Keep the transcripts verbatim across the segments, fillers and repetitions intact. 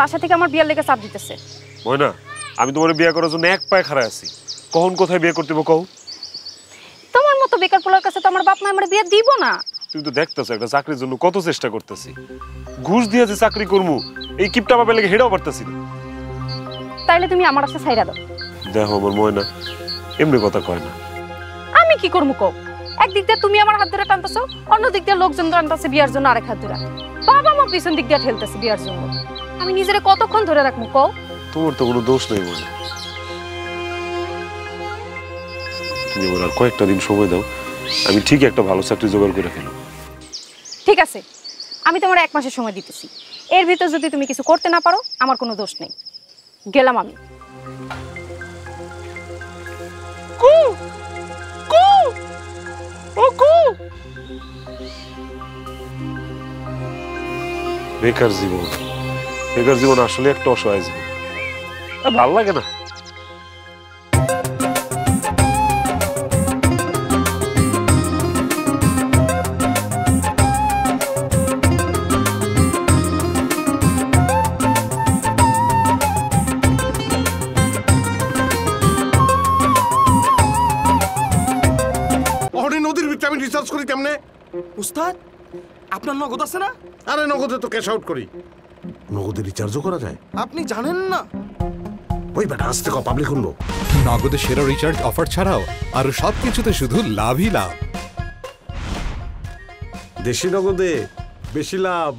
বাসা থেকে আমার বিয়ার লেগে চাপ দিতেছে। ময়না, আমি তোমার বিয়ে করার জন্য এক পায়ে খাড়া আছি। কখন কোথায় বিয়ে করতে হবে কও। তোমার মতো বেকার পোলার কাছে তো আমার বাপ মা আমার বিয়ে দিব না। তুমি তো দেখতেছো একটা চাকরির জন্য কত চেষ্টা করতেছি, ঘুষ দিয়ে যে চাকরি করবো এই কিপটা বাপের লেগে হেডাও পারতেছি না। তাইলে তুমি আমার কাছে ছাইড়া দাও। দেখো আমার ময়না এমনি কথা কয় না। আমি কি করবো কও। একদিক দিয়ে তুমি আমার হাত ধরে টানতেছো, অন্য দিক দিয়ে লোকজন টানতেছে বিয়ার জন্য, আরেক হাত ধরে বাবা মা পিছন দিক দিয়ে ঠেলতেছে বিয়ার জন্য। আমি নিজেরে কতক্ষণ ধরে রাখবো কও। তোর তো কোনো দোষ নেই ময়না, তুমি আমার আর কয়েকটা দিন সময় দাও, আমি ঠিক একটা ভালো চাকরি জোগাড় করে ফেলব। ঠিক আছে, আমি তোমার এক মাসের সময় দিতেছি, এর ভিতর যদি তুমি কিছু করতে না পারো আমার কোনো দোষ নেই। গেলাম আমি। কু কু ও কু। বেকার জীবন, বেকার জীবন আসলে একটা অসহায় জীবন, ভালো লাগে না। নগদে সেরা রিচার্জ অফার ছাড়াও আর সবকিছুতে শুধু লাভই লাভ। দেশি নগদে বেশি লাভ।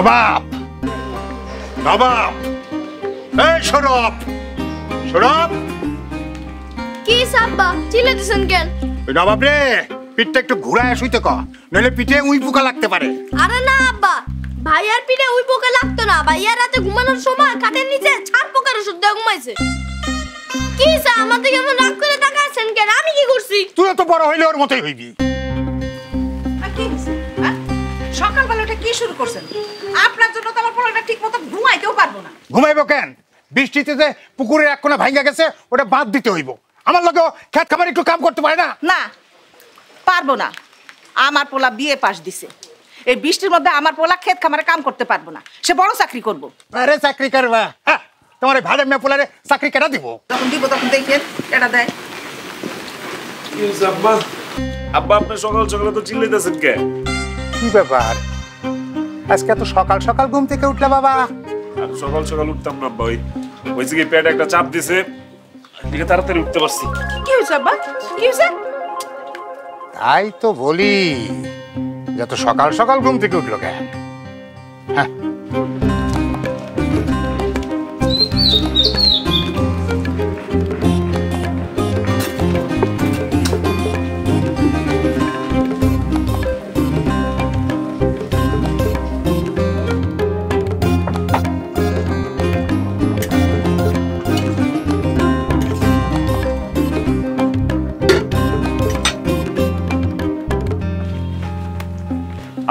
নবাব নবাব এই শরব শরব কি সাব্বা চিল্লা দিছেন কেন? ওই নবাব রে পিঠটা একটু ঘুরায় শুইতে কর, নইলে পিঠে উই পোকা লাগতে পারে। আরে না আব্বা, ভাইয়ার পিঠে উই পোকা লাগতো না, ভাইয়ার রাতে ঘুমানোর সময় খাটের নিচে ছাড় পোকার ওষুধ দিয়ে ঘুমাইছে। কি সা আমাতে কেমন রাগ করে তাকাছেন কেন? আমি কি করছি? তুই তো বড় হইলে ওর মতই হইবি। আর কি সকালবেলা উঠে কি শুরু করছেন? আপনার জন্য তো আমার পোলাটা ঠিকমতো ঘুমাইতেও পারবো না। ঘুমাইবো কেন? বৃষ্টিতে যে পুকুরের এক কোণা ভাঙা গেছে ওটা বাদ দিতে হইব। আমার লগে খেত খামার একটু কাম করতে পারে না? না পারবো না। আমার পোলা বিএ পাস দিছে, এই বৃষ্টির মধ্যে আমার পোলা খেত খামারে কাম করতে পারবো না, সে বড় চাকরি করবো। আরে চাকরি করবা? হ্যাঁ, তোমার এই ভাড়া মেয়ে পোলারে চাকরি কেটা দিব? তখন দিব, তখন দেখেন কেটা দেয়। আব্বা আব্বা আপনি সকাল সকালে তো চিল্লাইতেছেন কে? কি ব্যাপার আজকে এত সকাল সকাল ঘুম থেকে উঠলে বাবা? আর সকাল সকাল উঠতাম না ভাই, হইছে কি পেটে একটা চাপ দিছে, এদিকে তাড়াতাড়ি উঠতে পারছি। কি হইছে বাবা? কি হইছে? তাই তো বলি যত সকাল সকাল ঘুম থেকে উঠলো কেন? হ্যাঁ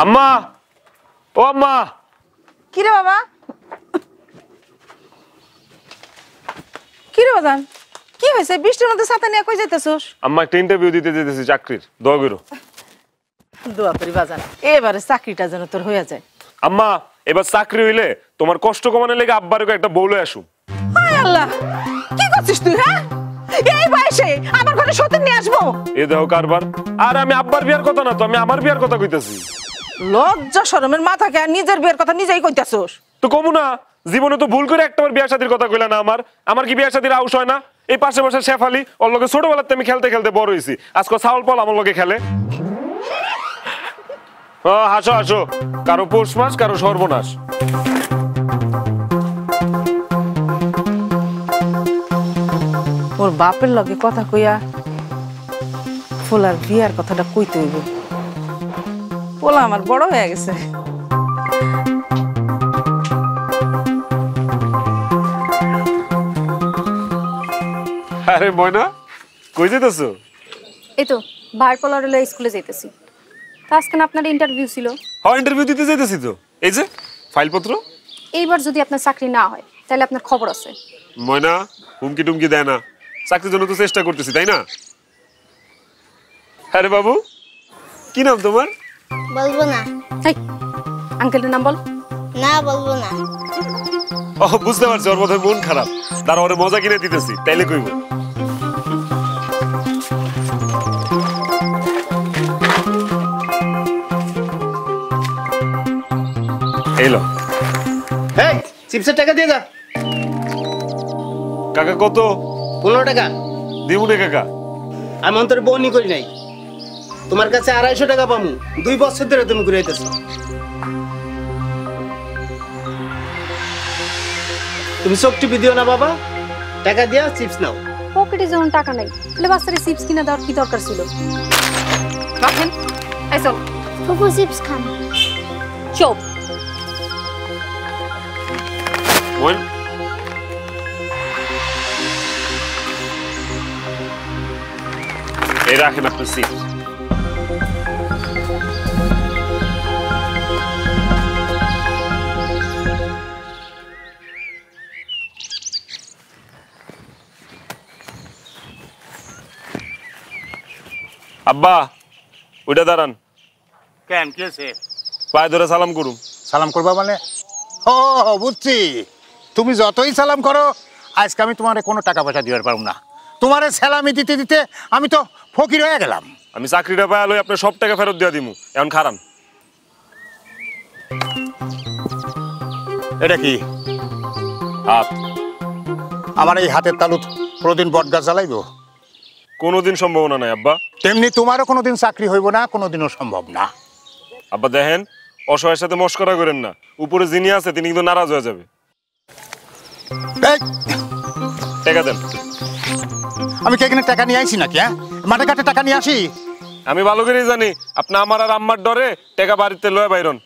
আম্মা, ও আম্মা। কি রে বাবা? কি রে বাজান, কি হয়েছে? বৃষ্টির মধ্যে ছাতা নিয়ে কই যাইতেছস? আম্মা একটা ইন্টারভিউ দিতে যাইতেছি চাকরির, দোয়া করো। দোয়া করি বাজান, এবারে চাকরিটা যেন তোর হয়ে যায়। আম্মা এবার চাকরি হইলে তোমার কষ্ট কমানোর লেগে আব্বারে একটা বউলে আসুম। হায় আল্লাহ, কি করছিস তুই? হ্যাঁ এই বয়সে আমার ঘরে সতীন নিয়ে আসবো? এ দেখো কারবার। আর আমি আব্বার বিয়ার কথা না তো, আমি আমার বিয়ার কথা কইতেছি। লজ্জা শরমের মাথা কে, নিজের বিয়ের কথা নিজেই কইতাছস তো? কমু না, জীবনে তো ভুল করে একটাবার বিয়া শাদীর কথা কইলা না। আমার আমার কি বিয়া শাদীর আউস হয় না? এই পাশে পাশে শেফালি, ওর লগে ছোটবেলাতে আমি খেলতে খেলতে বড় হইছি, আজকে চাউল পাল আমার লগে খেলে। হাসো হাসো, কারো পৌষ মাস কারো সর্বনাশ। ওর বাপের লগে কথা কইয়া ফুলার বিয়ার কথাটা কইতে হইব। পোলা আমার বড় হয়ে গেছে। আরে ময়না কই যাইতাছো? এই তো বারপলারলা স্কুলে যাইতাছি। তো আজকে না আপনার ইন্টারভিউ ছিল? হ্যাঁ ইন্টারভিউ দিতে যাইতাছি তো। এই যে ফাইলপত্র। এইবার যদি আপনার চাকরি না হয় তাহলে আপনার খবর আছে। ময়না হুমকি টুমকি দেয় না, চাকরির জন্য তো চেষ্টা করতেছি তাই না? আরে বাবু কি নাম তোমার? বলবো না। এই আঙ্কেলের নাম বল। না বলবো না। ও বুঝতে পারছি ওর বোধহয় মন খারাপ, তার ওরে মজা কিনে দিতেছি তাইলে কইব। এলো এই চিপসের টাকা দিয়ে যা। কাকা কত? পনেরো টাকা দিব না কাকা, আমি অন্তরে বউনি করি নাই। তোমার কাছে আড়াইশো টাকা পামু, দুই বছর ধরে তুমি ঘুরে যেতেছ। তুমি চোখ টিপি দিও না বাবা, টাকা দিয়া চিপস নাও। পকেটে যখন টাকা নাই তাহলে বাচ্চারে চিপস কিনা দেওয়ার কি দরকার ছিল? রাখেন আইসল ফুফু চিপস খান। চোপ বল। এই রাখেন আপনার চিপস। আব্বা ওইটা দাঁড়ান। কেন কি হয়েছে? পায়ে ধরে সালাম করুন। সালাম করবা মানে? ও বুঝছি, তুমি যতই সালাম করো আজকে আমি তোমারে কোনো টাকা পয়সা দিতে পারবো না। তোমারে সালামি দিতে দিতে আমি তো ফকির হয়ে গেলাম। আমি চাকরিটা পায়া লই আপনার সব টাকা ফেরত দিয়ে দিমু। এখন খারান। এটা কি হাত? আমার এই হাতের তালুত প্রতিদিন বটগাছ জ্বালাইবো? কোনোদিন সম্ভাবনা নাই আব্বা। তেমনি তোমারও কোনোদিন চাকরি হইব না, কোনোদিনও সম্ভব না। আব্বা দেখেন অসহায়ের সাথে মস্করা করেন না, উপরে যিনি আছে তিনি কিন্তু নারাজ হয়ে যাবে। টাকা দেন। আমি কি এখানে টাকা নিয়ে আইছি নাকি? হ্যাঁ মাঠে ঘাটে টাকা নিয়ে আসি। আমি ভালো করেই জানি আপনি আমার আর আম্মার ডরে টাকা বাড়িতে লয়ে বাইরন।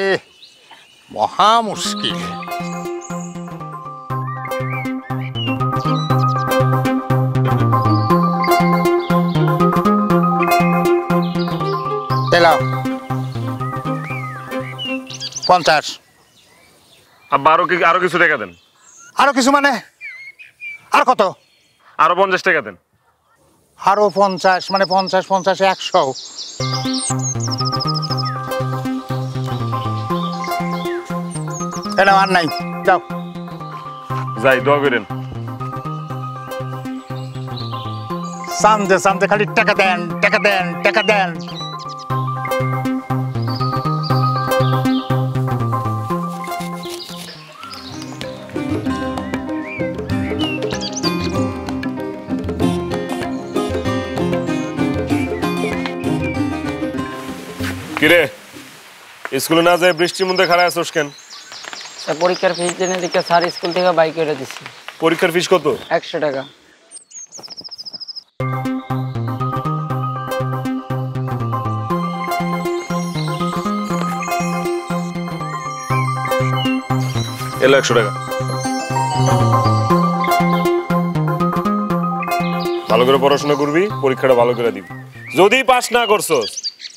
এ মহা মুশকিল। পঞ্চাশ। আব্বা আরো কি আরো কিছু টাকা দেন। আরো কিছু মানে আর কত? আরো পঞ্চাশ টাকা দেন। আরো পঞ্চাশ মানে পঞ্চাশ পঞ্চাশ একশো। এটা আর নাই, যাও যাই দোয়া করেন। সামনে সামনে খালি টাকা দেন টাকা দেন টাকা দেন। কিরে স্কুলে না যায় বৃষ্টির মধ্যে খাড়া আছিস কেন? পরীক্ষার ফিস জেনে দিকে স্যার স্কুল থেকে বাইক করে দিছি। পরীক্ষার ফিস কত? একশো টাকা। এলো একশো টাকা। ভালো করে পড়াশোনা করবি, পরীক্ষাটা ভালো করে দিবি। যদি পাস না করছস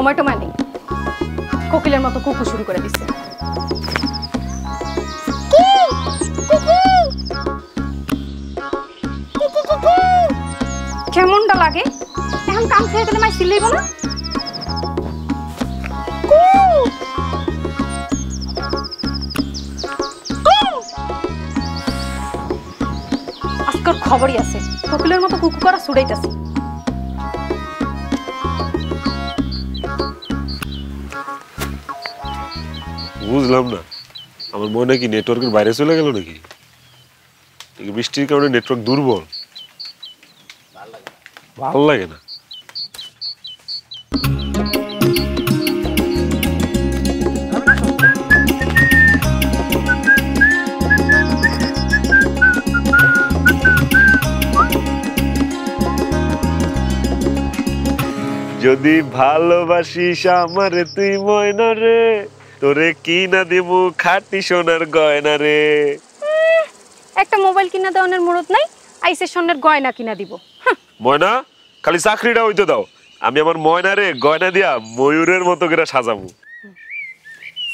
সময় টমায় নেই, কোকিলের মতো কুকু শুরু করে দিচ্ছে। কেমনটা লাগে এখন? কাম খেয়ে গেলে মাই সিলেইব না। আজকের খবরই আছে কোকিলের মতো কুকু করা ছুড়াইতেছে। বুঝলাম না আমার মনে হয় কি নেটওয়ার্কের বাইরে চলে গেল নাকি এই বৃষ্টির কারণে নেটওয়ার্ক দুর্বল ভালো লাগে ভালো লাগে না যদি ভালোবাসিস আমার তুই ময়না রে তোরে কিনা দেব খাঁটি সোনার গয়না রে একটা মোবাইল কিনা দেওয়ার মুরত নাই আইসে সোনার গয়না কিনা দিব ময়না খালি চাকরিটা হইতো দাও আমি আমার ময়না রে গয়না দিয়া ময়ূরের মতো করে সাজাবো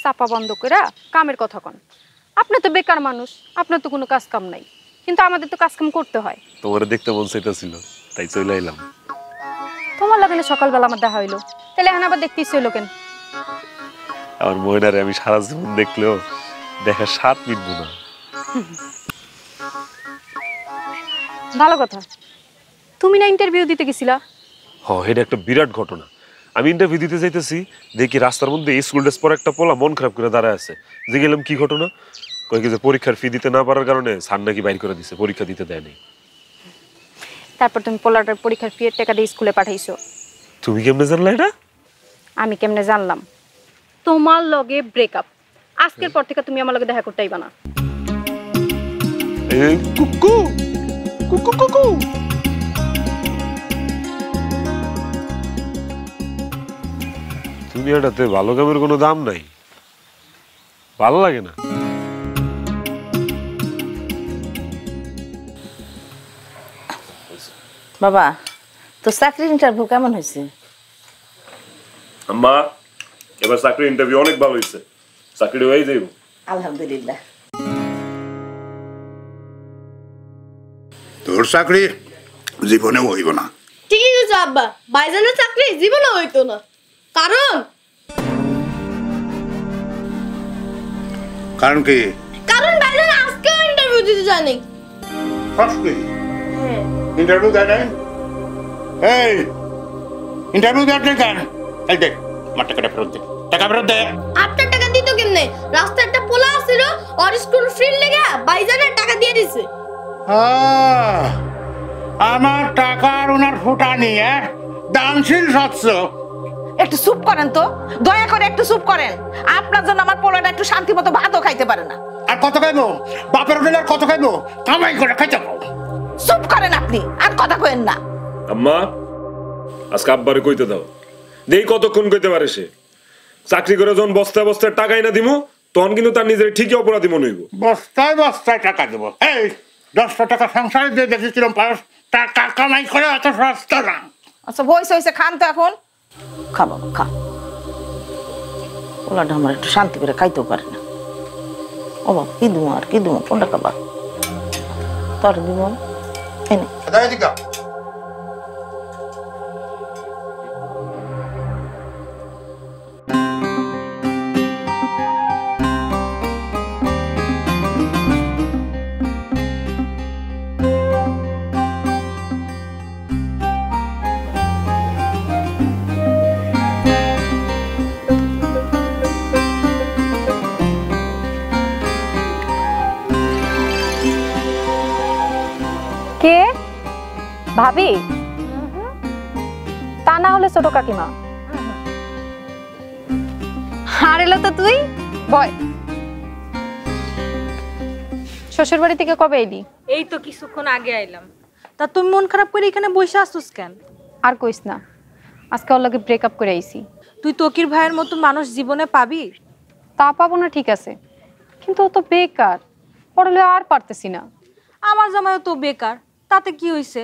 চাপা বন্ধ কইরা কামের কথা কোন আপনি তো বেকার মানুষ আপনার তো কোনো কাজ কাম নাই কিন্তু আমাদের তো কাজ কাম করতে হয় তোমারে দেখতে মন চাইতাছিল তাই চলে আইলাম তোমার লাগলে সকালবেলা আমার দেখা হইলো তাহলে এখন আবার দেখতেই হইলো কেন আমার ময়নারে আমি সারা জীবন দেখলেও দেখা সাত মিনিট না ভালো কথা তুমি না ইন্টারভিউ দিতে গেছিলা হ্যাঁ এটা একটা বিরাট ঘটনা আমি ইন্টারভিউ দিতে যাইতেছি দেখি রাস্তার মধ্যে স্কুল ড্রেস পরে একটা পোলা মন খারাপ করে দাঁড়ায় আছে জিজ্ঞেলাম কি ঘটনা কই কি যে পরীক্ষার ফি দিতে না পারার কারণে স্যার নাকি বাইর করে দিয়েছে পরীক্ষা দিতে দেয়নি তারপর তুমি পোলাটার পরীক্ষার ফি এর টাকা দিয়ে স্কুলে পাঠাইছো তুমি কেমনে জানলা এটা আমি কেমনে জানলাম তোমার লগে ব্রেকআপ আজকের পর থেকে তুমি আমার লগে দেখা করতে আইবা না এই কুকু কুকু কুকু দুনিয়াটাতে ভালো কামের কোনো দাম নাই ভালো লাগে না বাবা তো চাকরি ইন্টারভিউ কেমন হয়েছে আম্মা এবার চাকরি ইন্টারভিউ অনেক ভালো হয়েছে চাকরি হয়ে যাইব আলহামদুলিল্লাহ তোর চাকরি জীবনে হইব না ঠিকই কইছো আব্বা বাইজানের চাকরি জীবনে হইতো না কারণ কারণ কি কারণ বাইজান আজকে ইন্টারভিউ দিতে যায় নাই আজকে ইন্টারভিউ দেয় নাই এই ইন্টারভিউ দেয় কেন এই দেখ মাঠে করে ফেরত দে টাকা ফেরত দে আপনার টাকা দিত কেমনে রাস্তা একটা পোলা ছিল আর স্কুল ফ্রি লাগা বাইজানের টাকা দিয়ে দিছে হ্যাঁ আমার টাকা আর ওনার ফুটানি হ্যাঁ দানশীল সচ্ছ একটু চুপ করেন তো দয়া করে একটু চুপ করেন আপনার জন্য আমার পোলাটা একটু শান্তিমতো ভাতও খাইতে পারে না আর কত খাইবো বাপের হোটেলে আর কত খাইবো কামাই করে খাইতে পারো চুপ করেন আপনি আর কথা কইেন না আম্মা আজকে আব্বারে কইতে দাও দেই কতক্ষণ কইতে পারে সে চাকরি করে যখন বস্তায় বস্তায় টাকা এনে দিমু তখন কিন্তু তার নিজের ঠিকই অপরাধী মনে হইব বস্তায় বস্তায় টাকা দেব এই দশটা টাকা সংসারে দিয়ে দেখেছিলাম পারস টাকা কামাই করে এত সস্তা না আচ্ছা বইস হইছে খান তো এখন খা বাবা খা ওলাটা আমার একটু শান্তি করে খাইতেও পারে না ও বাবা কি দুমো আর কি দুমো কোনটা খাবা তোর দিব কে ভাবি তা না হলে ছোট কাকিমা আর এলো তো তুই বয় শ্বশুর বাড়ি থেকে কবে এলি এই তো কিছুক্ষণ আগে আইলাম তা তুমি মন খারাপ করে এখানে বসে আসছিস কেন আর কইস না আজকে ওর লগে ব্রেকআপ করে আইছি তুই তকির ভাইয়ের মতো মানুষ জীবনে পাবি তা পাবো না ঠিক আছে কিন্তু ও তো বেকার পড়লে আর পারতেছি না আমার জামাইও তো বেকার তাতে কি হইছে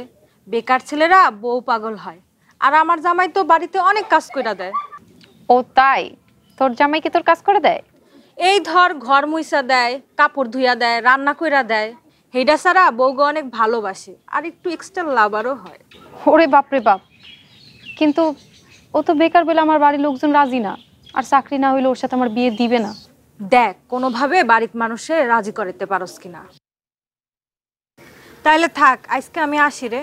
বেকার ছেলেরা বউ পাগল হয় আর আমার জামাই তো বাড়িতে অনেক কাজ করে দেয় ও তাই তোর জামাই কি তোর কাজ করে দেয় এই ধর ঘর মুইসা দেয় কাপড় ধুইয়া দেয় রান্না কইরা দেয় হেডা সারা বউকে অনেক ভালোবাসে আর একটু এক্সট্রা লাভারও হয় ওরে বাপরে বাপ কিন্তু ও তো বেকার বলে আমার বাড়ির লোকজন রাজি না আর চাকরি না হইলে ওর সাথে আমার বিয়ে দিবে না দেখ কোনোভাবে বাড়ির মানুষে রাজি করাতে পারস কিনা তাহলে থাক আজকে আমি আসি রে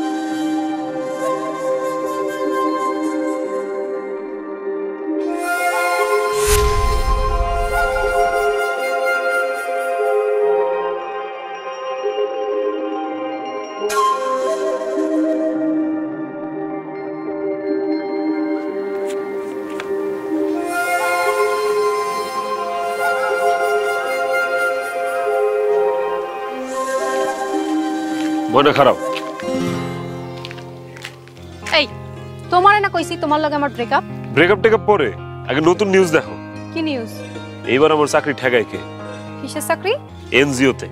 বড় খারাপ এই তোমারে না কইছি তোমার লগে আমার ব্রেকআপ ব্রেকআপ টেকআপ পরে আগে নতুন নিউজ দেখো কি নিউজ এইবার আমার চাকরি ঠেকায় কে কিসের চাকরি এনজিও তে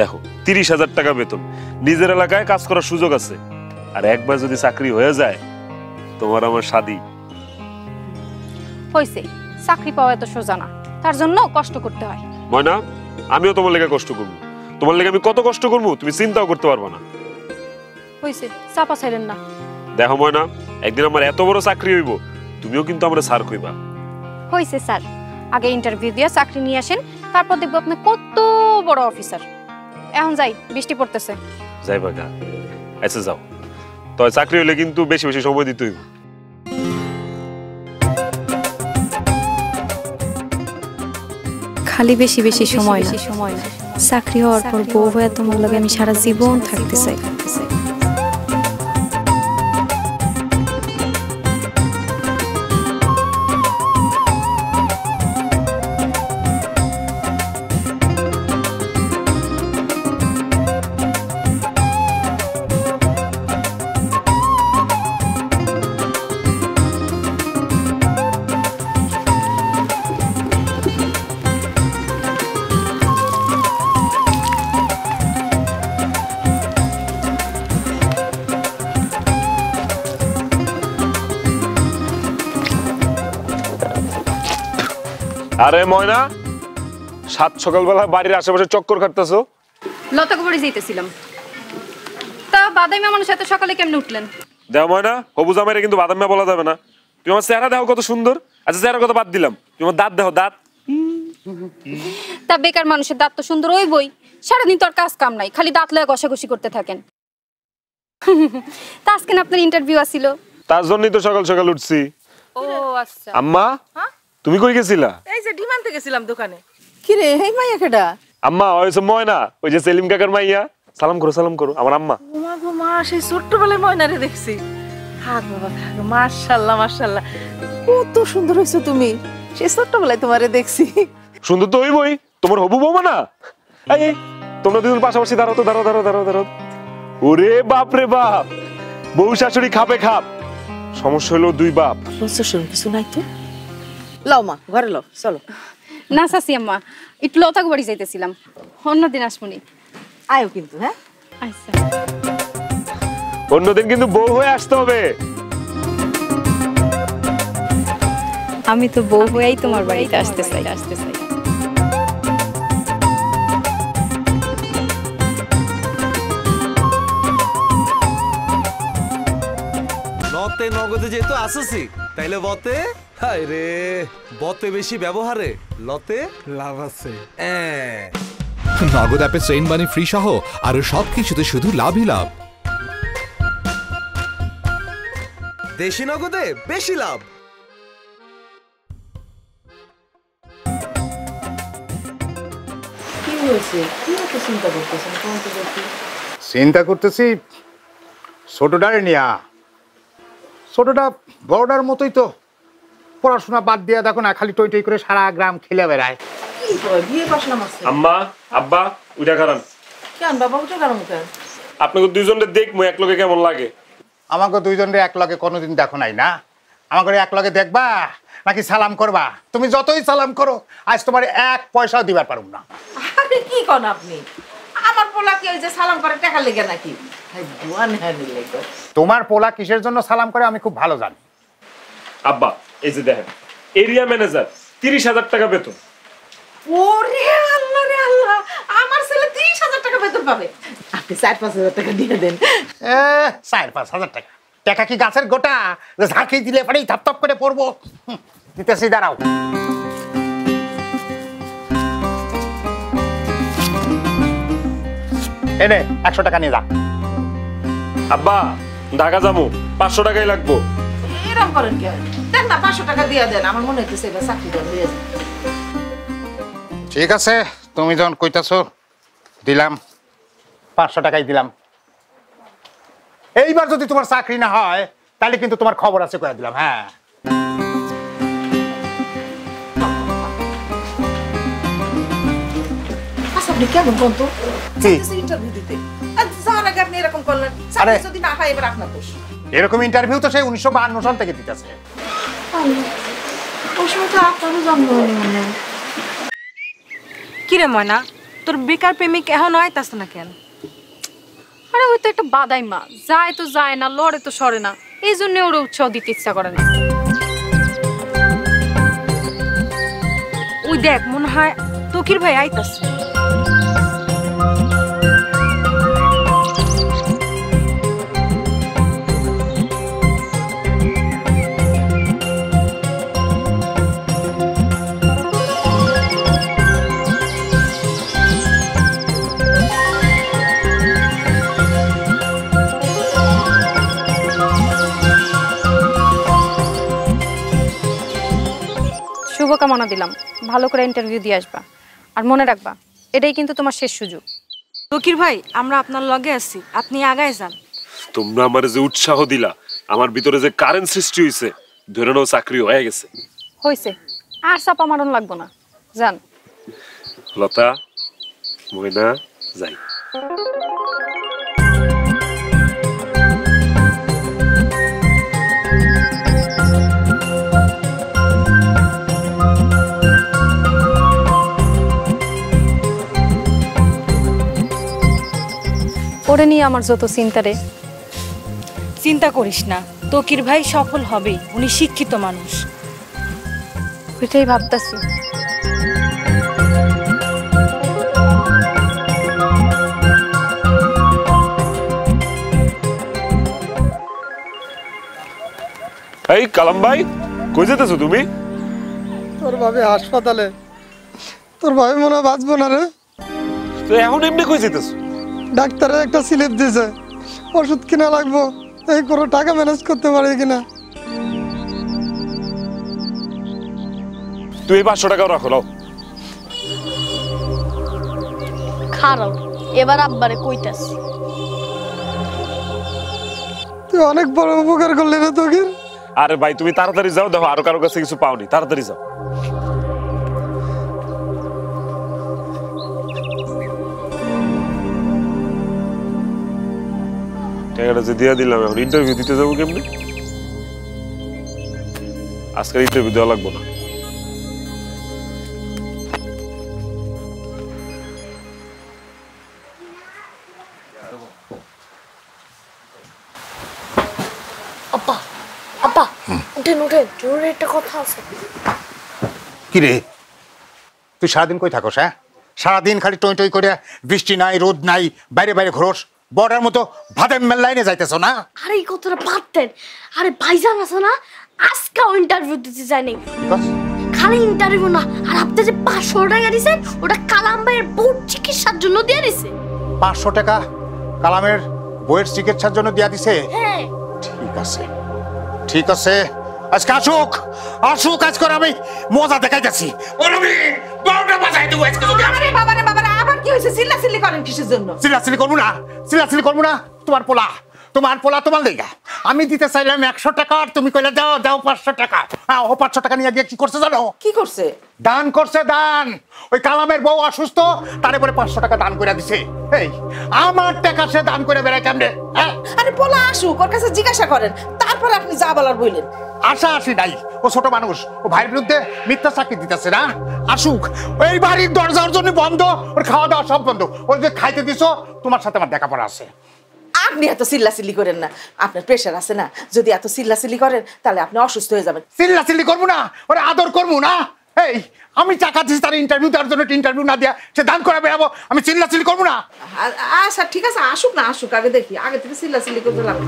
দেখো ত্রিশ হাজার টাকা বেতন নিজের এলাকায় কাজ করার সুযোগ আছে আর একবার যদি চাকরি হয়ে যায় তোমার আমার শাদি হইছে চাকরি পাওয়া তো সোজা না তার জন্য কষ্ট করতে হয় ময়না আমিও তোমার লাগা কষ্ট করব তোমার লাগা আমি কত কষ্ট করব তুমি চিন্তাও করতে পারবে না হইছে চাপা ছাইলেন না দেখো ময়না একদিন আমার এত বড় চাকরি হইব তুমিও কিন্তু আমারে স্যার কইবা হইছে স্যার আগে ইন্টারভিউ দিয়া চাকরি নিয়ে আসেন তারপর দেখব আপনি কত বড় অফিসার এখন যাই বৃষ্টি পড়তেছে যাইবা গা আচ্ছা যাও তো চাকরি হইলে কিন্তু বেশি বেশি সময় দিতে হইব খালি বেশি বেশি সময় না চাকরি হওয়ার পর বউ হয়ে তোমার লগে আমি সারা জীবন থাকতে চাই আরে ময়না সাত সকালবেলা বাড়ির আশেপাশে চক্কর কাটতেছো লতা কবরে যাইতেছিলাম তা বাদাইমা মানুষ এত সকালে কেমনে উঠলেন দাও ময়না হবু জামাইরে কিন্তু বাদাইমা বলা যাবে না তুমি আমার চেহারা দেখো কত সুন্দর আচ্ছা চেহারা কথা বাদ দিলাম তুমি আমার দাঁত দেখো দাঁত তা বেকার মানুষের দাঁত তো সুন্দর ওই বই সারাদিন তোর কাজ কাম নাই খালি দাঁত লয়ে ঘষাঘষি করতে থাকেন তা আজকে আপনার ইন্টারভিউ আসিল তার জন্যই তো সকাল সকাল উঠছি ও আচ্ছা আম্মা হ্যাঁ তুমি কই গেছিলা এই যে ডিমান্ডে গেছিলাম দোকানে কি রে এই মাইয়া কেডা আম্মা ওইছে ময়না ওই যে সেলিম কাকার মাইয়া সালাম করো সালাম করো আমার আম্মা ওমা গো মা সেই ছোটবেলায় ময়নারে দেখছি হাত বাবা গো মাশাআল্লাহ মাশাআল্লাহ কত সুন্দর হইছো তুমি সেই ছোটবেলায় তোমারে দেখছি সুন্দর তো হইবই তোমার হবু বৌমা না এই তোমরা দুজন পাশাপাশি দাঁড়াও তো দাঁড়াও দাঁড়াও দাঁড়াও দাঁড়াও ওরে বাপ রে বাপ বউ শাশুড়ি খাপে খাপ সমস্যা হলো দুই বাপ সমস্যা কিছু নাই তো লওমা ঘরে লও চলো না সাসি আম্মা একটু লতাকে বাড়ি যাইতেছিলাম অন্যদিন আসবনি আয়ও কিন্তু হ্যাঁ আচ্ছা অন্যদিন কিন্তু বউ হয়ে আসতে হবে আমি তো বউ হয়েই তোমার বাড়িতে আসতে চাই আসতে চাই নতে নগদে যেহেতু আসছি তাইলে বতে হায় রে বতে বেশি ব্যবহারে লতে লাভ আছে নগদ অ্যাপে ট্রেন বানি ফ্রি সহ আর সবকিছুতে শুধু লাভই লাভ দেশি নগদে বেশি লাভ কি হয়েছে কি এত চিন্তা করতেছেন চিন্তা করতেছি ছোটটারে নিয়া ছোটটা বড়টার মতোই তো পড়াশোনা বাদ দিয়া দেখো না খালি টই টই করে সারা গ্রাম খেলে বেড়ায় আম্মা আব্বা উঠা কারণ কেন বাবা উঠা কারণ কেন আপনাকে দুইজনরে দেখমু এক লগে কেমন লাগে আমাকে দুইজনরে এক লগে কোনোদিন দেখো নাই না আমাকে এক লগে দেখবা নাকি সালাম করবা তুমি যতই সালাম করো আজ তোমার এক পয়সাও দিবার পারুম না আরে কি কোন আপনি আমার পোলা কি ওই যে সালাম করে টাকা লাগে নাকি তোমার পোলা কিসের জন্য সালাম করে আমি খুব ভালো জানি আব্বা এই যে দেখেন এরিয়া ম্যানেজার ত্রিশ হাজার টাকা বেতন ওরে আল্লাহ রে আল্লাহ আমার ছেলে ত্রিশ হাজার টাকা বেতন পাবে আপনি চার পাঁচ হাজার টাকা দিয়ে দেন এ চার পাঁচ হাজার টাকা টাকা কি গাছের গোটা যে ঝাঁকি দিলে পড়ে ধাপধাপ করে পড়বো দিতেছি দাঁড়াও এই নে একশো টাকা নিয়ে যা আব্বা ঢাকা যাবো পাঁচশো টাকাই লাগবো এরকম করেন কি দেন না পাঁচশো টাকা দিয়ে দেন আমার মনে হইতেছে এবার চাকরিটা হয়ে যাবে ঠিক আছে তুমি যখন কইতাছো দিলাম পাঁচশো টাকাই দিলাম এইবার যদি তোমার চাকরি না হয় তাহলে কিন্তু তোমার খবর আছে কইয়া দিলাম হ্যাঁ আচ্ছা আপনি কেমন বলতো ইন্টারভিউ দিতে আজ যাওয়ার আগে আপনি এরকম করলেন? আরে যদি না হয় এবার আপনার দোষ। এরকম ইন্টারভিউ তো সেই উনিশশো বাহান্ন সাল থেকে দিতেছে। কি রে ময়না, তোর বেকার প্রেমিক এখন আইতাস না কেন? আরে ওই তো একটা বাদাই মা, যায় তো যায় না, লড়ে তো সরে না, এই জন্য ওর উৎসাহ দিতে ইচ্ছা করে না। ওই দেখ মনে হয় তকির ভাই আইতাস। কামনা দিলাম, ভালো করে ইন্টারভিউ দিয়ে আসবা। আর মনে রাখবা, এটাই কিন্তু তোমার শেষ সুযোগ। তকির ভাই, আমরা আপনার লগে আছি, আপনি আগায় যান। তোমরা আমারে যে উৎসাহ দিলা, আমার ভিতরে যে কারেন্ট সৃষ্টি হইছে, ধরে নাও চাকরি হয়ে গেছে। হইছে, আর চাপা মারণ লাগবো না, যান। লতা, ময়না, যাই। ওরে নিয়ে আমার যত চিন্তা রে। চিন্তা করিস না, তকির ভাই সফল হবেই, উনি শিক্ষিত মানুষ। ওইটাই ভাবতাছি। এই কালাম ভাই, কই যেতেছো তুমি? তোর ভাবে হাসপাতালে। তোর ভাবে মনে বাঁচবো না রে। তুই এখন এমনি কই যেতেছো? ডাক্তারে একটা স্লিপ দিয়েছে, ওষুধ কিনা লাগবো, এই কোনো টাকা ম্যানেজ করতে পারি কিনা। তুই পাঁচশো টাকাও রাখো, নাও। খারাপ, এবার আব্বারে কইতাস। তুই অনেক বড় উপকার করলি না তোকে। আরে ভাই তুমি তাড়াতাড়ি যাও, দেখো আরো কারো কাছে কিছু পাওনি, তাড়াতাড়ি যাও। ইন্টারভিউ দিতে যাবো কেমনি? আজকাল ইন্টারভিউ দেওয়া লাগবো না। কিরে তুই সারাদিন কই থাকস? হ্যাঁ, সারাদিন খালি টই টই করে, বৃষ্টি নাই রোদ নাই, বাইরে বাইরে ঘোরস, বর্ডার মতো ভাদাম লাইনে যাইতেছ না। আরে এই কথাটা বাদ দেন। আরে ভাইজান আছে না, আজকাও ইন্টারভিউ দিতে যায়নি। খালি ইন্টারভিউ না, আর আপনি যে পাঁচশো টাকা দিয়েছেন ওটা কালাম ভাইয়ের বউর চিকিৎসার জন্য দিয়ে দিছে। পাঁচশো টাকা কালামের বউয়ের চিকিৎসার জন্য দিয়ে দিছে? হ্যাঁ। ঠিক আছে ঠিক আছে, আজকে আসুক আসুক, কাজ করে আমি মজা দেখাইতেছি। তোমার পোলা তোমার পোলা তোমার লেগা আমি দিতে চাইলাম একশো টাকা, আর তুমি কইলা দাও দাও পাঁচশো টাকা। হ্যাঁ, ও পাঁচশো টাকা নিয়ে গিয়ে কি করছে জানো? কি করছে? দান করছে, দান। ওই কালামের বউ অসুস্থ, তার উপরে পাঁচশো টাকা দান করে দিছে। এই আমার টাকা সে দান করে বেড়ায় কেমনে? আরে পোলা আসুক, ওর কাছে জিজ্ঞাসা করেন, তারপর আপনি যা বলার বললেন। আশা আসি নাই, ও ছোট মানুষ, ও ভাইয়ের বিরুদ্ধে মিথ্যা চাকরি দিতেছে না। আসুক, এই বাড়ির দরজার জন্য বন্ধ, ওর খাওয়া দাওয়া সব বন্ধ, ওর যে খাইতে দিছো তোমার সাথে আমার দেখা পড়া আছে। আপনি এত চিল্লাচিল্লি করেন না, আপনার প্রেশার আছে না, যদি এত চিল্লাচিল্লি করেন তাহলে আপনি অসুস্থ হয়ে যাবেন। চিল্লাচিল্লি করবো না, ওরা আদর করবো না। এই আমি টাকা দিচ্ছি তার ইন্টারভিউ দেওয়ার জন্য, ইন্টারভিউ না দিয়া সে দান করে বেড়াবো, আমি চিল্লাচিল্লি করবো না। আচ্ছা ঠিক আছে, আসুক না আসুক, আগে দেখি, আগে থেকে চিল্লাচিল্লি করতে লাগবে।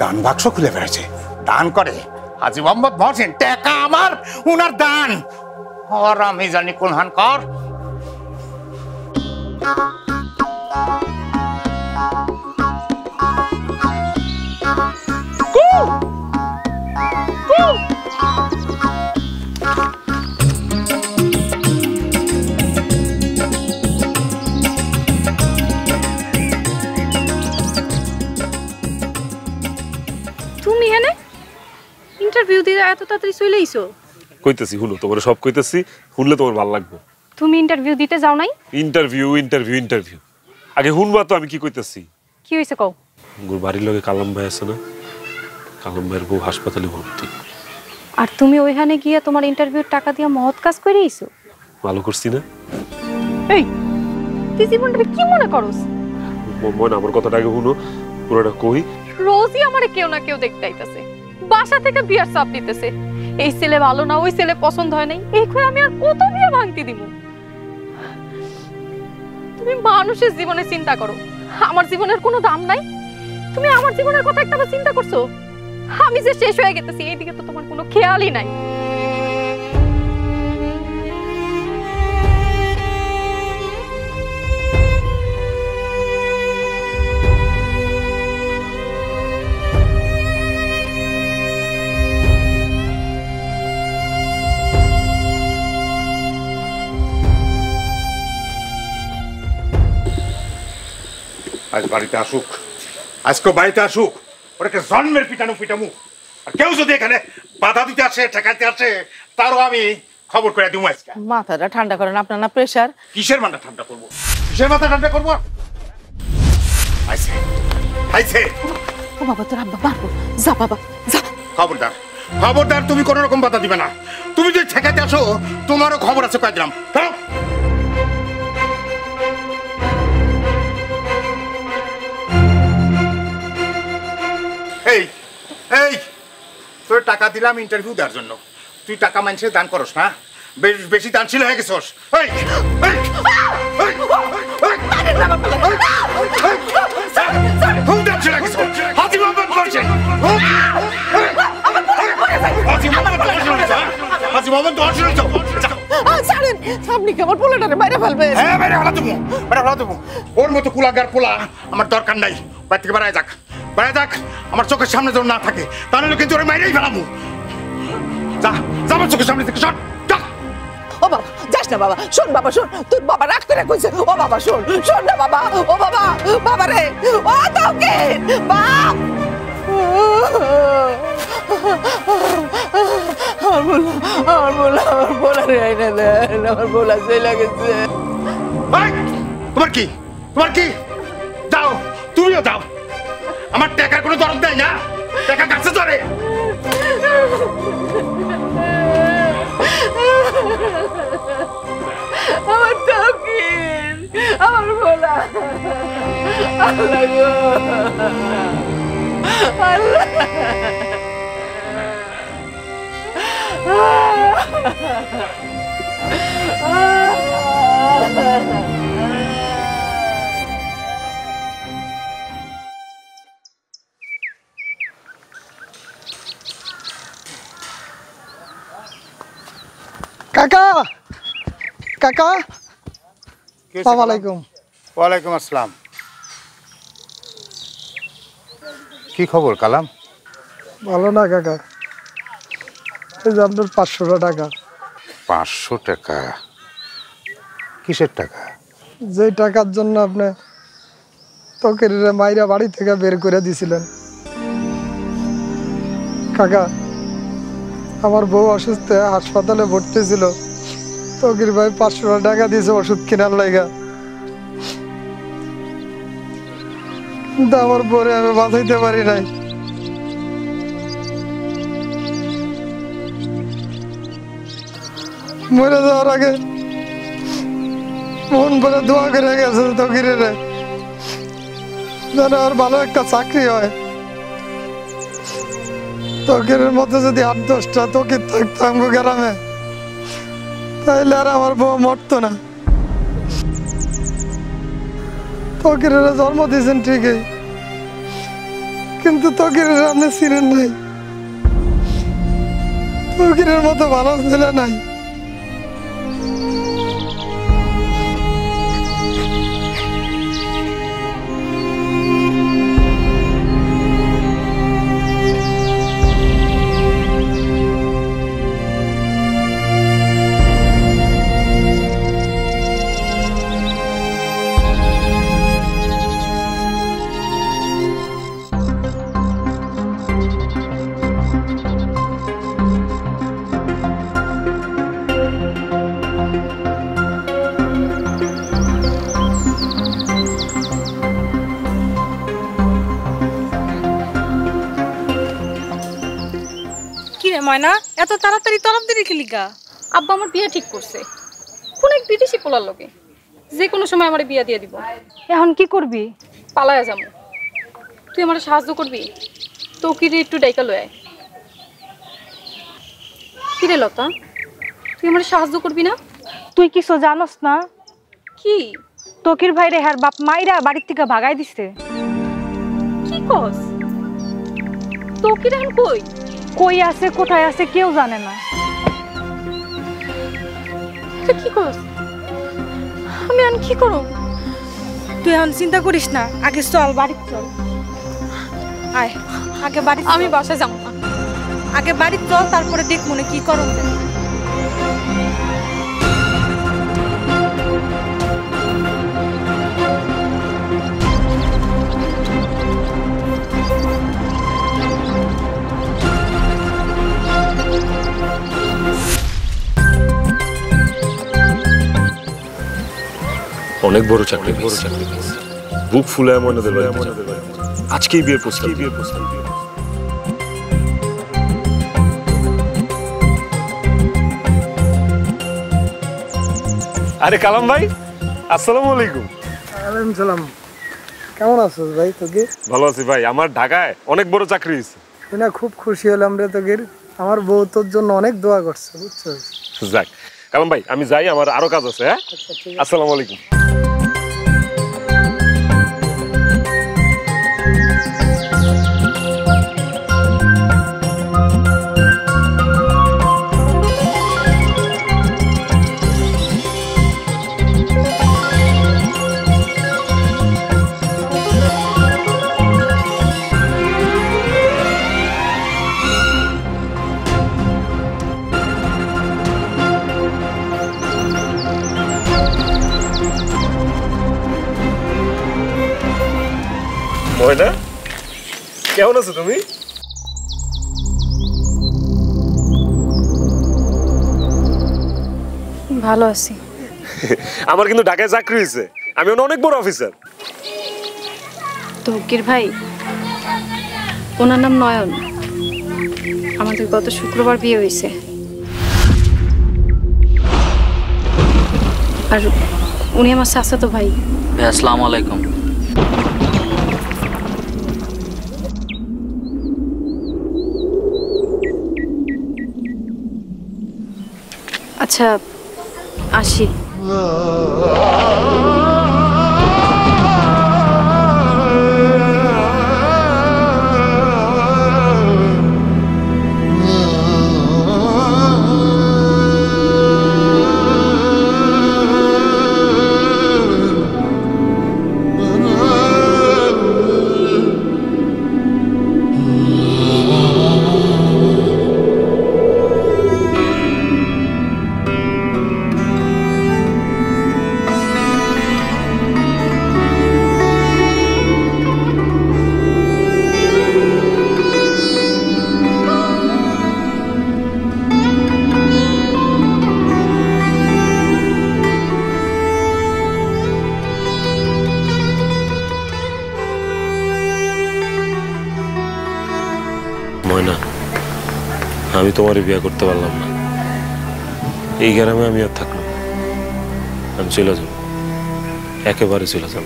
দান বাক্স খুলে বেড়াচ্ছে, দান করে হাজি মোহাম্মদ মহসিন, টাকা আমার উনার দান। আর আমি জানি কোন হান কর। তুমি এনে ইন্টারভিউ দিতে এত তাড়াতাড়ি চলে আইছো? কইতেছি হুনো, তোমার সব কইতেছি, শুনলে তোমার ভালো লাগবে। তুমি ইন্টারভিউ দিতে যাও নাই? ইন্টারভিউ ইন্টারভিউ ইন্টারভিউ আগে শুনবা তো আমি কি কইতাছি। কি হইছে কও? গুর বাড়ির লগে কালাম ভাই আছে না, কালাম ভাইয়ের বউ হাসপাতালে ভর্তি, আর তুমি ওইখানে গিয়া তোমার ইন্টারভিউর টাকা দিয়া মহৎ কাজ কইরা আইছো। ভালো করছি না? এই তুই জীবনটা কি মনে করস? মন আমার কথাটা আগে শুনো পুরোটা কই। রোজই আমারে কেউ না কেউ দেখতে আইতাছে, বাসা থেকে বিয়ার চাপ দিতেছে, এই ছেলে ভালো না, ওই ছেলে পছন্দ হয় নাই, এই কই আমি আর কত বিয়া ভাঙতে দিব? তুমি মানুষের জীবনে চিন্তা করো, আমার জীবনের কোনো দাম নাই। তুমি আমার জীবনের কথা একটা বার চিন্তা করছো? আমি যে শেষ হয়ে গেতেছি এইদিকে তো তোমার কোনো খেয়ালই নাই। আজ বাড়িতে আসুক, আজকে বাড়িতে আসুক, ওর একটা জন্মের পিটানো পিটামু। আর কেউ যদি এখানে বাধা দিতে আসে, ঠেকাইতে আসে, তারও আমি খবর করে দিব। আজকে মাথাটা ঠান্ডা করেন আপনার না প্রেসার। কিসের মাথা ঠান্ডা করবো? কিসের মাথা ঠান্ডা করবো? আইছে আইছে ও বাবা তোর আব্বা মারবো। যা বাবা যা। খবরদার খবরদার তুমি কোনো রকম বাধা দিবে না। তুমি যদি ঠেকাইতে আসো তোমারও খবর আছে কয় গ্রাম। এই এই তোর টাকা দিলাম ইন্টারভিউ দেওয়ার জন্য, তুই টাকা মানুষের দান করস না, বেশ বেশি দানশীল হয়ে গেছস। ওর মতো কুলাগার পোলা আমার দরকার নাই, বাড়ি থেকে বেড়ায় যাক। বাইরে থাক, আমার চোখের সামনে যেন না থাকে, তাহলে কিন্তু ওরা মাইরেই ফেলামু। যা যা আমার চোখের সামনে থেকে শট। ও বাবা যাস না বাবা, শোন বাবা শোন, তোর বাবা রাগ করে কইছে। ও বাবা শোন শোন না বাবা, ও বাবা বাবা রে, ও তোকে বাপ আর বলা আর বলা আর বলা রে আইনা দে আর বলা সেই লাগেছে। ভাই তোমার কি তোমার কি দাও, তুমিও দাও। আমার টাকার কোনো দরদ নাই না, টাকা কাছে ধরে। আমার তৌকির আমার ভোলা আল্লাহ গো আল্লাহ আল্লাহ। কাকা আসসালামু আলাইকুম। ওয়া আলাইকুম আসসালাম। কি খবর কালাম? ভালো না কাকা, এই যে আপনার পাঁচশো টাকা। পাঁচশো টাকা? কিসের টাকা? যে টাকার জন্য আপনি তোকে মাইরা বাড়ি থেকে বের করে দিয়েছিলেন। কাকা আমার বউ অসুস্থ, হাসপাতালে ভর্তি ছিল, তকির ভাই পাঁচশো টাকা দিয়েছে ওষুধ কেনার লাগা। আমার পরে আমি বাঁচাইতে পারি নাই। মরে যাওয়ার আগে মন বলে দোয়া করে গেছে তকিরে, যেন আর ভালো একটা চাকরি হয়। তকির মধ্যে যদি আট দশটা তকির থাকতাম গ্রামে, তাহলে আর আমার বউ মরতো না। তকির জন্ম দিয়েছেন ঠিকই, কিন্তু তকির আপনি ছিলেন নাই। তকিরের মতো ভালো ছেলে নাই। ময়না এত তাড়াতাড়ি তরফদারি খেলিকা? আব্বা আমার বিয়ে ঠিক করছে কোন এক বিদেশি পোলার লোকে, যে কোনো সময় আমার বিয়ে দিয়ে দিব। এখন কি করবি? পালায়া যাবো। তুই আমার সাহায্য করবি? তোকে একটু ডাইকা লয়। কিরে লতা, তুই আমার সাহায্য করবি না? তুই কিছু জানোস না? কি তোকির ভাই রে হার বাপ মাইরা বাড়ির থেকে ভাগাই দিছে। কি কস? তোকির এখন কই কই আছে, কোথায় আছে কেউ জানে না। কি কস? আমি এখন কি করব? তুই এখন চিন্তা করিস না, আগে চল বাড়িতে চল। আয় আগে বাড়ি। আমি বাসায় যাবো না, আগে বাড়ি চল, তারপরে দেখ মনে কি করব। অনেক বড় চাকরি বুক ফুলে ময়নাদের আজকেই বিয়ের প্রস্তাব। বিয়ের প্রস্তাব আরে কালাম ভাই, আসসালামু আলাইকুম। ওয়ালাইকুম সালাম। কেমন আছিস ভাই? তোকে ভালো আছি ভাই, আমার ঢাকায় অনেক বড় চাকরি হয়েছে। শুনে খুব খুশি হলাম রে তোকে। আমার বউ তোর জন্য অনেক দোয়া করছে, বুঝছিস? যাক কালাম ভাই, আমি যাই, আমার আরো কাজ আছে। হ্যাঁ, আসসালামু আলাইকুম। ময়না কেমন আছো তুমি? ভালো আছি। আমার কিন্তু ঢাকায় চাকরি হয়েছে, আমি অনেক বড় অফিসার। তৌকির ভাই, ওনার নাম নয়ন, আমাদের গত শুক্রবার বিয়ে হয়েছে। আর উনি আমার চাচাতো ভাই। আসসালামু আলাইকুম। আচ্ছা আসি। আমি তোমার বিয়ে করতে পারলাম না, এই গ্রামে আমি আর থাকলাম। আমি চলে যাব, একেবারে চলে যাব।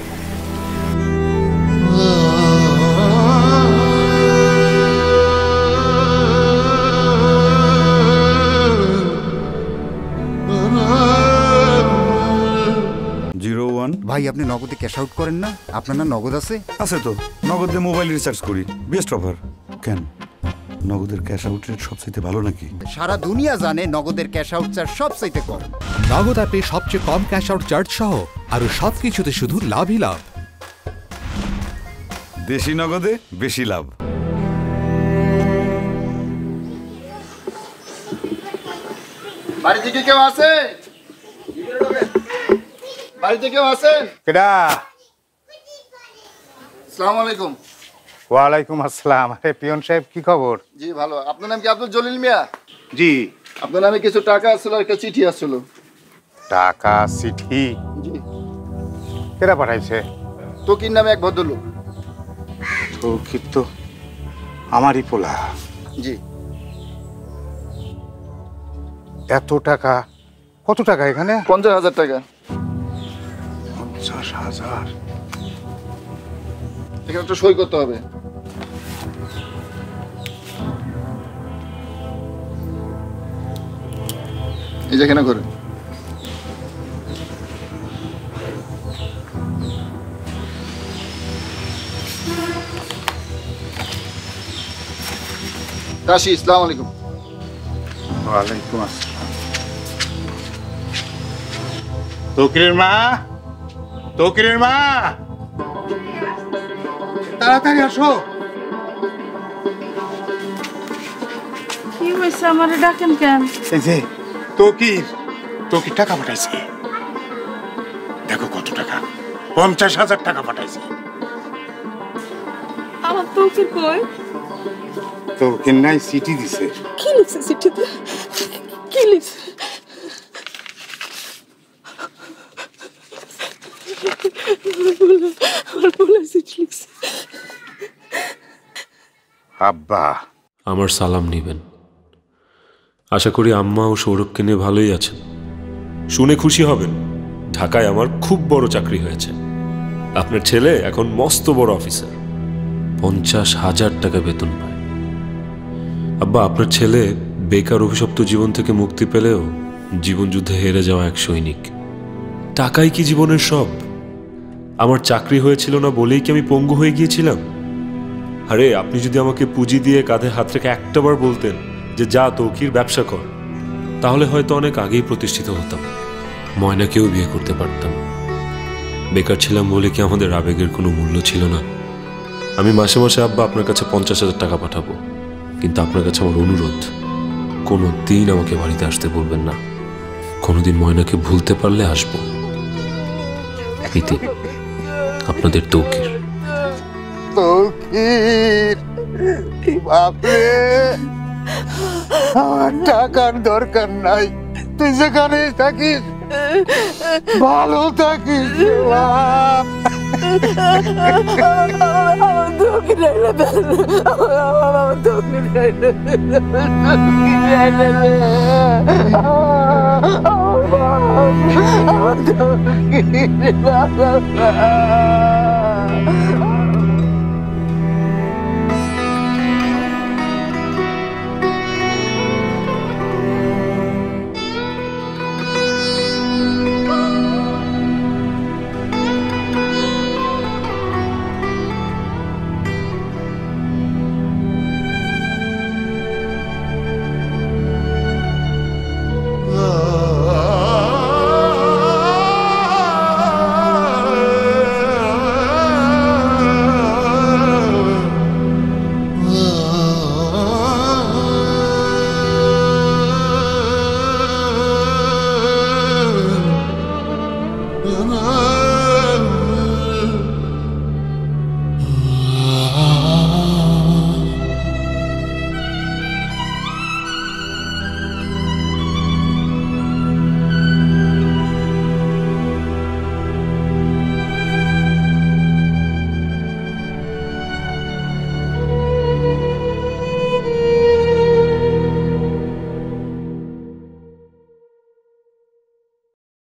ভাই আপনি নগদে ক্যাশ আউট করেন না? আপনার না নগদ আছে? আছে তো, নগদ দিয়ে মোবাইল রিচার্জ করি। Best offer. কেন নগদের ক্যাশ আউট রেট সবচেয়ে ভালো নাকি? সারা দুনিয়া জানে নগদের ক্যাশ আউট চার্জ সবচেয়ে কম। নগদ অ্যাপে সবচেয়ে কম ক্যাশ আউট চার্জ সহ আর সবকিছুতে শুধু লাভই লাভ। দেশি নগদে বেশি লাভ। বাড়িতে কি কেউ আছে? বাড়িতে কেউ আছে? কেডা? আসসালামু আলাইকুম। ওয়ালাইকুম আসসালাম। আরে পিয়ন সাহেব কি খবর? জি ভালো। আপনার নাম কি আব্দুল জলিল মিয়া? জি। আপনার নামে কিছু টাকা আসছিল আর একটা চিঠি আসছিল। টাকা চিঠি? জি। কেরা পাঠাইছে? তোকির নামে এক ভদ্রলোক। তোকির তো আমারই পোলা। জি। এত টাকা? কত টাকা এখানে? পঞ্চাশ হাজার টাকা। পঞ্চাশ হাজার এখানে তো সই করতে হবে। এই যে এখানে করে রাশি। আসসালামু আলাইকুম। ওয়া আলাইকুম আসসালাম। তোকিরের মা, তোকিরের মা, তাড়াতাড়ি আসো। কি হইছে আমারে ডাকেন কেন? এই যে তোকির, তোকির টাকা পাঠাইছে। দেখো কত টাকা, পঞ্চাশ হাজার টাকা পাঠাইছে। আমার তোকির কই? তোকির নাই, চিঠি দিছে। কি লিখছে চিঠিতে? কি লিখছে? আব্বা, আমার সালাম নেবেন। আশা করি আম্মা ও সৌরভকে নিয়ে ভালোই আছেন। শুনে খুশি হবেন, ঢাকায় আমার খুব বড় চাকরি হয়েছে। আপনার ছেলে এখন মস্ত বড় অফিসার, পঞ্চাশ হাজার টাকা বেতন পায়। আব্বা, আপনার ছেলে বেকার অভিশপ্ত জীবন থেকে মুক্তি পেলেও জীবনযুদ্ধে হেরে যাওয়া এক সৈনিক। টাকাই কি জীবনের সব? আমার চাকরি হয়েছিল না বলেই কি আমি পঙ্গু হয়ে গিয়েছিলাম? আরে আপনি যদি আমাকে পুঁজি দিয়ে কাঁধে হাত রেখে একটাবার বলতেন যে যা তৌকির ব্যবসা কর, তাহলে হয়তো অনেক আগেই প্রতিষ্ঠিত হতাম, ময়নাকেও বিয়ে করতে পারতাম। বেকার ছিলাম বলে কি আমাদের আবেগের কোনো মূল্য ছিল না? আমি মাসে মাসে আব্বা আপনার কাছে পঞ্চাশ হাজার টাকা পাঠাবো, কিন্তু আপনার কাছে আমার অনুরোধ, কোনো দিন আমাকে বাড়িতে আসতে বলবেন না। কোনোদিন ময়নাকে ভুলতে পারলে আসবো। আপনাদের তৌকির। তৌকির, বাপরে, আমার টাকার দরকার নাই, তুই যেখানে থাকিস ভালো থাকিস। No.